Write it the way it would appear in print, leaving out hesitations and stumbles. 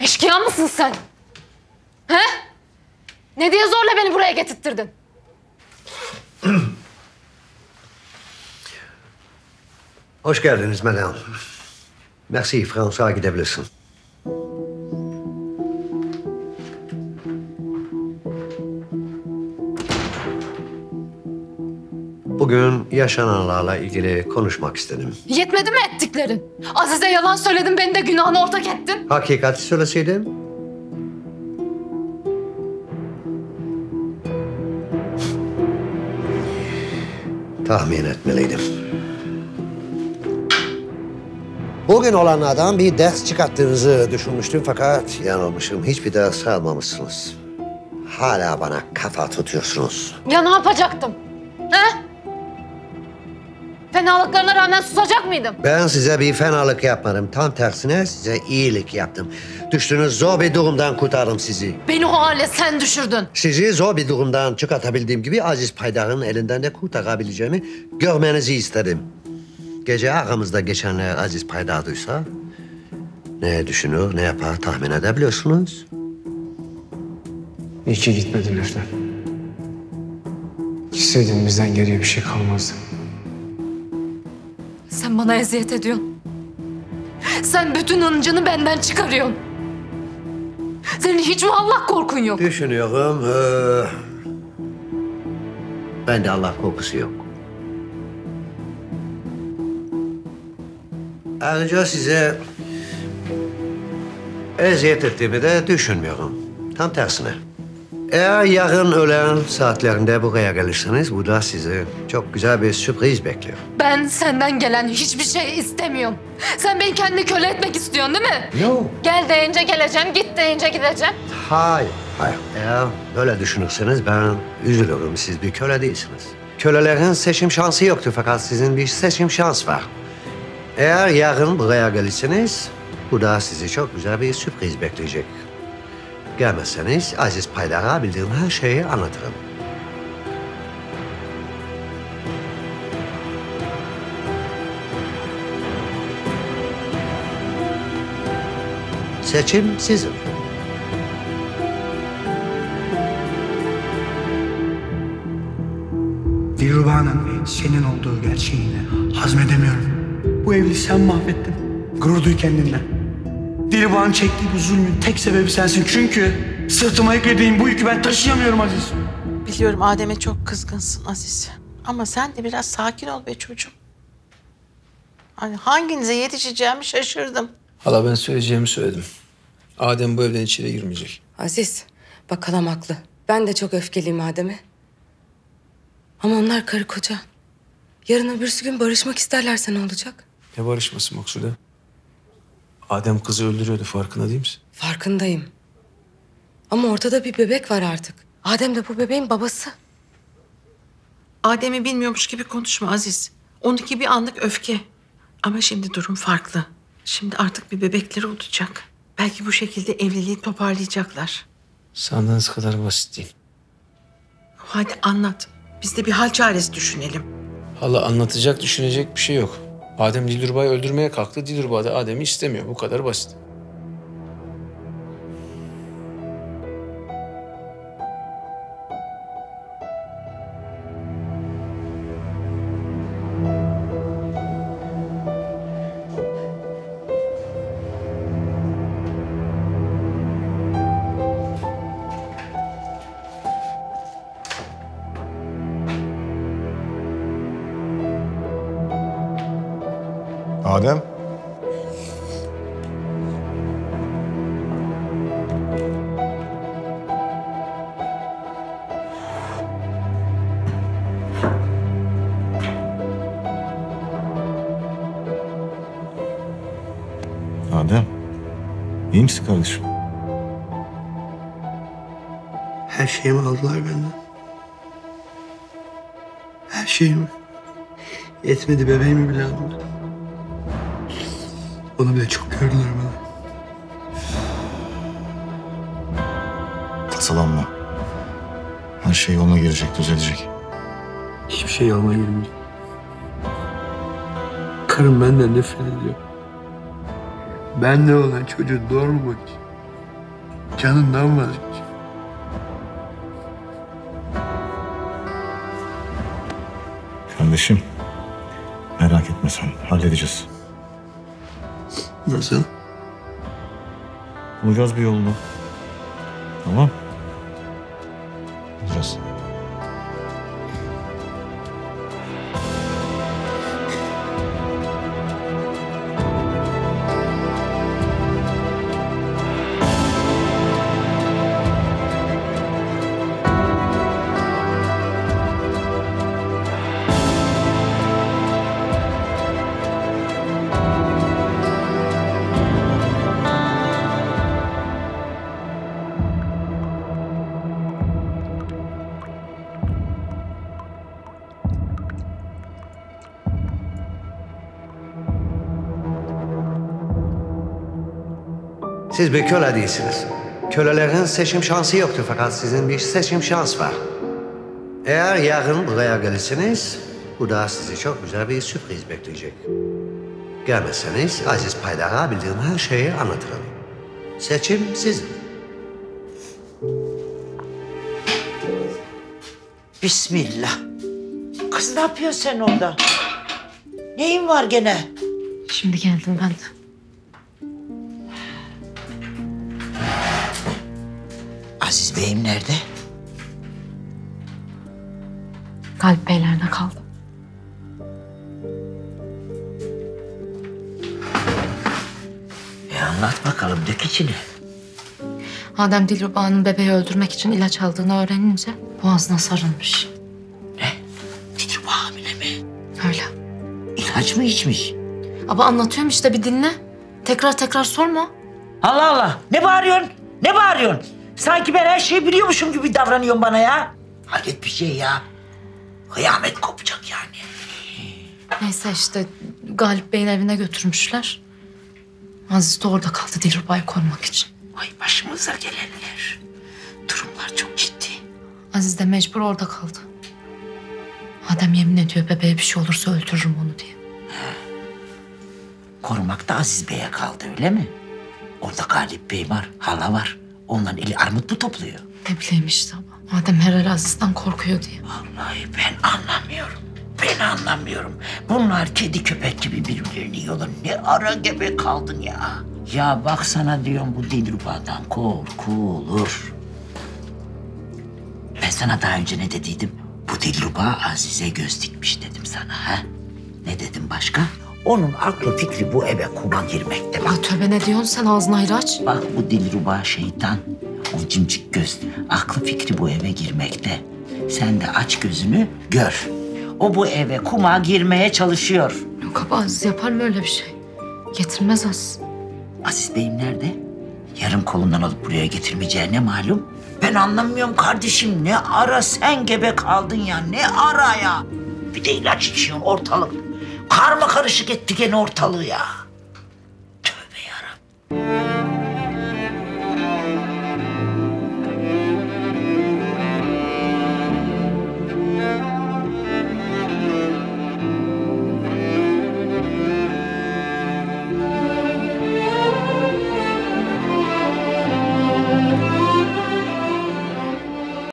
Eşkıya mısın sen? He? Ne diye zorla beni buraya getirttirdin? Hoş geldiniz madame. Merci, Fransa gidebilirsin. Bugün yaşananlarla ilgili konuşmak istedim. Yetmedi mi ettiklerin? Azize yalan söyledin, beni de günahına ortak ettin. Hakikati söyleseydim. Tahmin etmeliydim. Bugün olanlardan bir ders çıkarttığınızı düşünmüştüm fakat yanılmışım. Hiçbir ders almamışsınız. Hala bana kafa tutuyorsunuz. Ya ne yapacaktım? He? Fenalıklarına rağmen susacak mıydım? Ben size bir fenalık yapmadım. Tam tersine size iyilik yaptım. Düştüğünüz zor bir durumdan kurtardım sizi. Beni o hale sen düşürdün. Sizi zor bir durumdan çıkartabildiğim gibi Aziz Paydar'ın elinden de kurtarabileceğimi görmenizi istedim. Gece aramızda geçenler Aziz Paydar duysa ne düşünür, ne yapar tahmin edebiliyorsunuz. İyi ki gitmedin Efnan. Gitseydin bizden geriye bir şey kalmazdı. Sen bana eziyet ediyorsun. Sen bütün hıncını benden çıkarıyorsun. Senin hiç mi Allah korkun yok? Düşünüyorum. Ben de Allah korkusu yok. Ayrıca size eziyet ettiğimi de düşünmüyorum. Tam tersine. Eğer yarın öğlen saatlerinde buraya gelirseniz, bu da sizi çok güzel bir sürpriz bekliyor. Ben senden gelen hiçbir şey istemiyorum. Sen beni kendi köle etmek istiyorsun değil mi? Yok. Gel deyince geleceğim, git deyince gideceğim. Hayır, hayır. Eğer böyle düşünürseniz ben üzülürüm. Siz bir köle değilsiniz. Kölelerin seçim şansı yoktur fakat sizin bir seçim şansı var. Eğer yarın buraya gelirseniz, bu da sizi çok güzel bir sürpriz bekleyecek. Gelmezseniz Aziz Paydar'a bildiğim her şeyi anlatırım. Seçim sizin. Dilruba'nın senin olduğu gerçeğini hazmedemiyorum. Bu evliliği sen mahvettin. Gurur duy kendinle. Dilruba'nın çektiği bu zulmün tek sebebi sensin. Çünkü sırtıma yüklediğin bu yükü ben taşıyamıyorum Aziz. Biliyorum Adem'e çok kızgınsın Aziz. Ama sen de biraz sakin ol be çocuğum. Hani hanginize yetişeceğimi şaşırdım. Hala ben söyleyeceğimi söyledim. Adem bu evden içeri girmeyecek. Aziz bak halam haklı. Ben de çok öfkeliyim Adem'e. Ama onlar karı koca. Yarın öbürsü gün barışmak isterlerse ne olacak? Ne barışması Maksude? Adem kızı öldürüyordu, farkında değil misin? Farkındayım. Ama ortada bir bebek var artık. Adem de bu bebeğin babası. Adem'i bilmiyormuş gibi konuşma Aziz. Onunki bir anlık öfke. Ama şimdi durum farklı. Şimdi artık bir bebekleri olacak. Belki bu şekilde evliliği toparlayacaklar. Sandığınız kadar basit değil. Hadi anlat. Biz de bir hal çaresi düşünelim. Hala anlatacak, düşünecek bir şey yok. Adem Dilruba'yı öldürmeye kalktı. Dilruba da Adem'i istemiyor. Bu kadar basit. Adem. Adem. İyi misin kardeşim? Her şeyimi aldılar benden. Her şeyimi. Yetmedi, bebeğimi bile aldılar. Onu bile çok gördüler bana. Tasalanma. Her şey yoluna girecek, düzelecek. Hiçbir şey yoluna girmeyecek. Karım benden nefret ediyor. Ben de olan çocuğu doğurmamak için canından vazgeç. Kardeşim, merak etme sen, halledeceğiz. Nasıl? Bulacağız bir yolunu. Tamam. Bulacağız. Siz bir köle değilsiniz. Kölelerin seçim şansı yoktur fakat sizin bir seçim şans var. Eğer yarın buraya gelirsiniz, bu da sizi çok güzel bir sürpriz bekleyecek. Gelmezseniz Aziz Paydar'a bildiğim her şeyi anlatırım. Seçim sizin. Bismillah. Kız ne yapıyorsun sen orada? Neyin var gene? Şimdi geldim ben de. Aziz Bey'im nerede? Galip Beyler'de kaldı. Anlat bakalım, dök içini. Adem Dilruba'nın bebeği öldürmek için ilaç aldığını öğrenince boğazına sarılmış. Ne? Dilruba hamile mi? Öyle. İlaç mı içmiş? Ama anlatıyorum işte, bir dinle. Tekrar tekrar sorma. Allah Allah! Ne bağırıyorsun? Ne bağırıyorsun? Sanki ben her şeyi biliyormuşum gibi davranıyorsun bana ya. Hayret bir şey ya. Kıyamet kopacak yani. Neyse işte Galip Bey'in evine götürmüşler. Aziz de orada kaldı Dilruba'yı korumak için. Ay başımıza gelenler. Durumlar çok ciddi. Aziz de mecbur orada kaldı. Adem yemin ediyor bebeğe bir şey olursa öldürürüm onu diye. He. Korumak da Aziz Bey'e kaldı öyle mi? Orada Galip Bey var, hala var. Ondan eli armut mu topluyor? Ne bileyim işte ama. Adem herhalde Aziz'den korkuyor diye. Vallahi ben anlamıyorum. Ben anlamıyorum. Bunlar kedi köpek gibi birbirlerini yiyorlar. Ne ara gebe kaldın ya. Ya bak sana diyorum bu Dilruba'dan korkulur. Ben sana daha önce ne dediydim? Bu Dilruba Aziz'e göz dikmiş dedim sana ha. Ne dedim başka? Onun aklı fikri bu eve kuma girmekte. Bak tövbe ne diyorsun sen ağzını ayrı aç. Bak bu Dilruba şeytan, o cimcik göz. Aklı fikri bu eve girmekte. Sen de aç gözünü gör. O bu eve kuma girmeye çalışıyor. Yok abi Aziz yapar mı öyle bir şey? Getirmez Aziz. Aziz Bey'im nerede? Yarım kolundan alıp buraya getirmeyeceği ne malum? Ben anlamıyorum kardeşim. Ne ara sen gebe kaldın ya, ne ara ya? Bir de ilaç içiyorsun ortalık. Karma karışık etti gene ortalığı ya.